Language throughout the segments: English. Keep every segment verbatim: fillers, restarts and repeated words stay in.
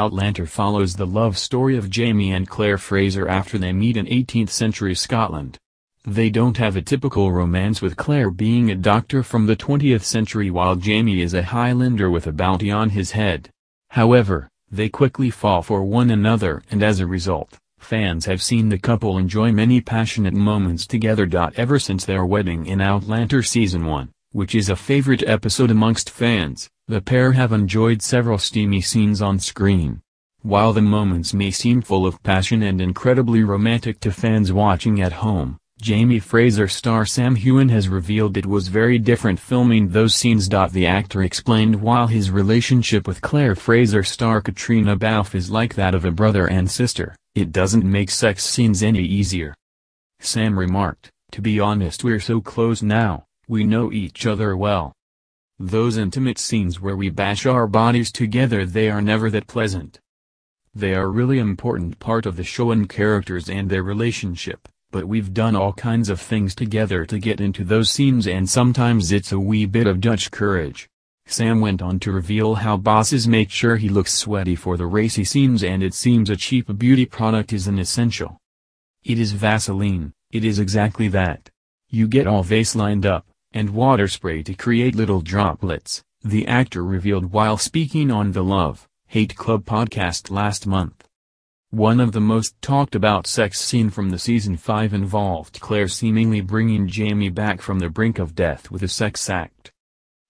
Outlander follows the love story of Jamie and Claire Fraser after they meet in eighteenth century Scotland. They don't have a typical romance, with Claire being a doctor from the twentieth century while Jamie is a Highlander with a bounty on his head. However, they quickly fall for one another, and as a result, fans have seen the couple enjoy many passionate moments together. Ever since their wedding in Outlander Season one, which is a favorite episode amongst fans, the pair have enjoyed several steamy scenes on screen. While the moments may seem full of passion and incredibly romantic to fans watching at home, Jamie Fraser star Sam Heughan has revealed it was very different filming those scenes. The actor explained while his relationship with Claire Fraser star Katrina Balfe is like that of a brother and sister, it doesn't make sex scenes any easier. Sam remarked, "To be honest, we're so close now, we know each other well. Those intimate scenes where we bash our bodies together, they are never that pleasant. They are a really important part of the show and characters and their relationship. But we've done all kinds of things together to get into those scenes, and sometimes it's a wee bit of Dutch courage." Sam went on to reveal how bosses make sure he looks sweaty for the racy scenes, and it seems a cheap beauty product is an essential. "It is Vaseline, it is exactly that. You get all vase lined up, and water spray to create little droplets," the actor revealed while speaking on the Love, Hate Club podcast last month. One of the most talked about sex scene from the season five involved Claire seemingly bringing Jamie back from the brink of death with a sex act.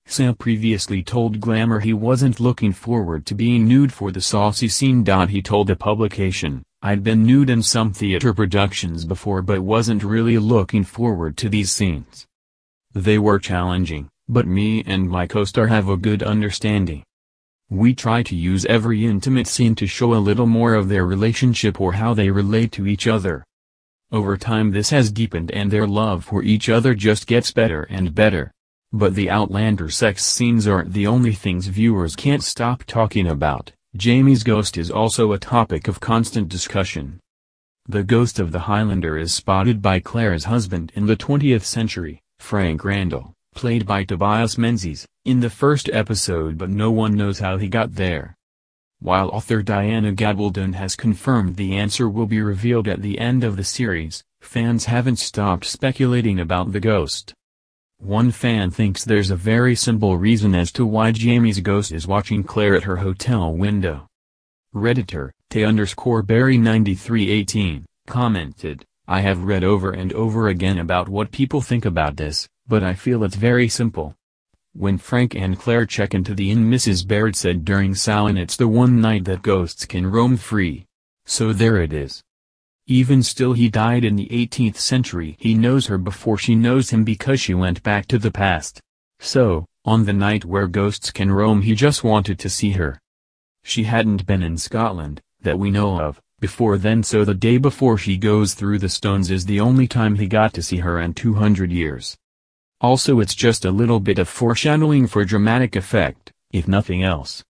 Sam previously told Glamour he wasn't looking forward to being nude for the saucy scene. He told the publication, "I'd been nude in some theater productions before but wasn't really looking forward to these scenes. They were challenging, but me and my co-star have a good understanding. We try to use every intimate scene to show a little more of their relationship or how they relate to each other. Over time this has deepened and their love for each other just gets better and better." But the Outlander sex scenes aren't the only things viewers can't stop talking about. Jamie's ghost is also a topic of constant discussion. The ghost of the Highlander is spotted by Claire's husband in the twentieth century, Frank Randall, played by Tobias Menzies, in the first episode, but no one knows how he got there. While author Diana Gabaldon has confirmed the answer will be revealed at the end of the series, fans haven't stopped speculating about the ghost. One fan thinks there's a very simple reason as to why Jamie's ghost is watching Claire at her hotel window. Redditor T underscore Barry ninety-three eighteen commented, "I have read over and over again about what people think about this, but I feel it's very simple. When Frank and Claire check into the inn, Missus Baird said during Samhain it's the one night that ghosts can roam free. So there it is. Even still, he died in the eighteenth century. He knows her before she knows him because she went back to the past. So, on the night where ghosts can roam, he just wanted to see her. She hadn't been in Scotland, that we know of, before then, so the day before she goes through the stones is the only time he got to see her in two hundred years. Also, it's just a little bit of foreshadowing for dramatic effect, if nothing else."